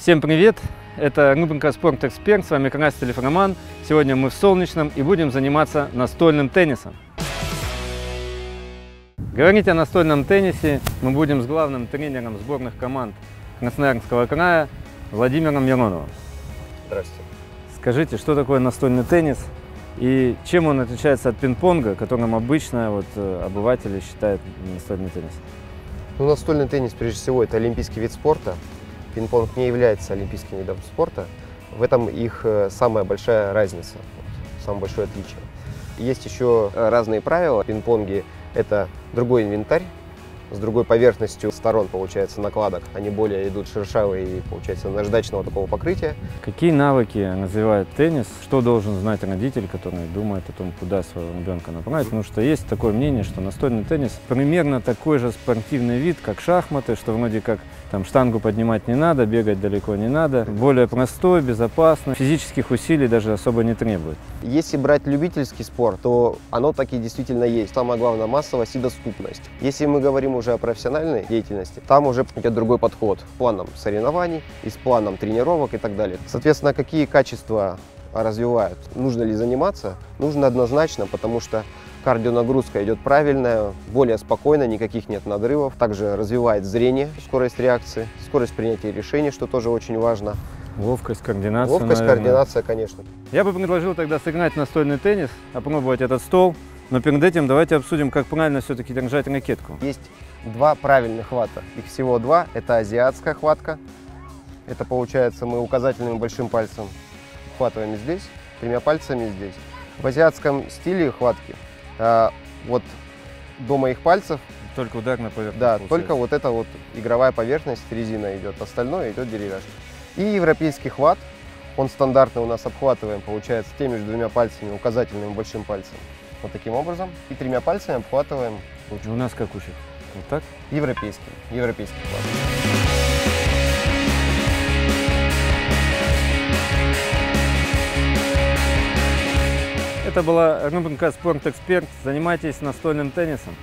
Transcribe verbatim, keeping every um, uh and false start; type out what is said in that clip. Всем привет! Это рубрика «Спорт Эксперт», с вами Крастелев Роман. Сегодня мы в Солнечном и будем заниматься настольным теннисом. Говорить о настольном теннисе мы будем с главным тренером сборных команд Красноярского края Владимиром Яроновым. Здравствуйте. Скажите, что такое настольный теннис и чем он отличается от пинг-понга, которым обычно вот, обыватели считают настольный теннис? Ну, настольный теннис, прежде всего, это олимпийский вид спорта. Пинг-понг не является олимпийским видом спорта. В этом их самая большая разница, самое большое отличие. Есть еще разные правила. Пинг-понги – это другой инвентарь, с другой поверхностью сторон, получается, накладок. Они более идут шершавые и, получается, наждачного такого покрытия. Какие навыки развивает теннис? Что должен знать родитель, который думает о том, куда своего ребенка направить? Потому что есть такое мнение, что настольный теннис примерно такой же спортивный вид, как шахматы, что вроде как там штангу поднимать не надо, бегать далеко не надо. Более простой, безопасный, физических усилий даже особо не требует. Если брать любительский спорт, то оно таки действительно есть. Самое главное – массовость и доступность. Если мы говорим уже о профессиональной деятельности, там уже идет другой подход с планом соревнований и с планом тренировок и так далее. Соответственно, какие качества развивают? Нужно ли заниматься? Нужно однозначно, потому что кардионагрузка идет правильная, более спокойно, никаких нет надрывов. Также развивает зрение, скорость реакции, скорость принятия решений, что тоже очень важно. Ловкость, координация, Ловкость, наверное. координация, конечно. Я бы предложил тогда сыграть настольный теннис, опробовать этот стол. Но перед этим давайте обсудим, как правильно все-таки держать ракетку. Есть два правильных хвата. Их всего два. Это азиатская хватка. Это получается мы указательным и большим пальцем хватаем здесь, тремя пальцами здесь. В азиатском стиле хватки э, вот до моих пальцев только удар на поверхность. Да, получается. Только вот эта вот игровая поверхность, резина идет, остальное идет деревяшка. И европейский хват, он стандартный у нас, обхватываем, получается, теми же двумя пальцами, указательным и большим пальцем. Вот таким образом. И тремя пальцами обхватываем ручку. У нас как учат? Вот так? Европейский. Европейский хват. Это была рубрика «Спорт Эксперт». Занимайтесь настольным теннисом.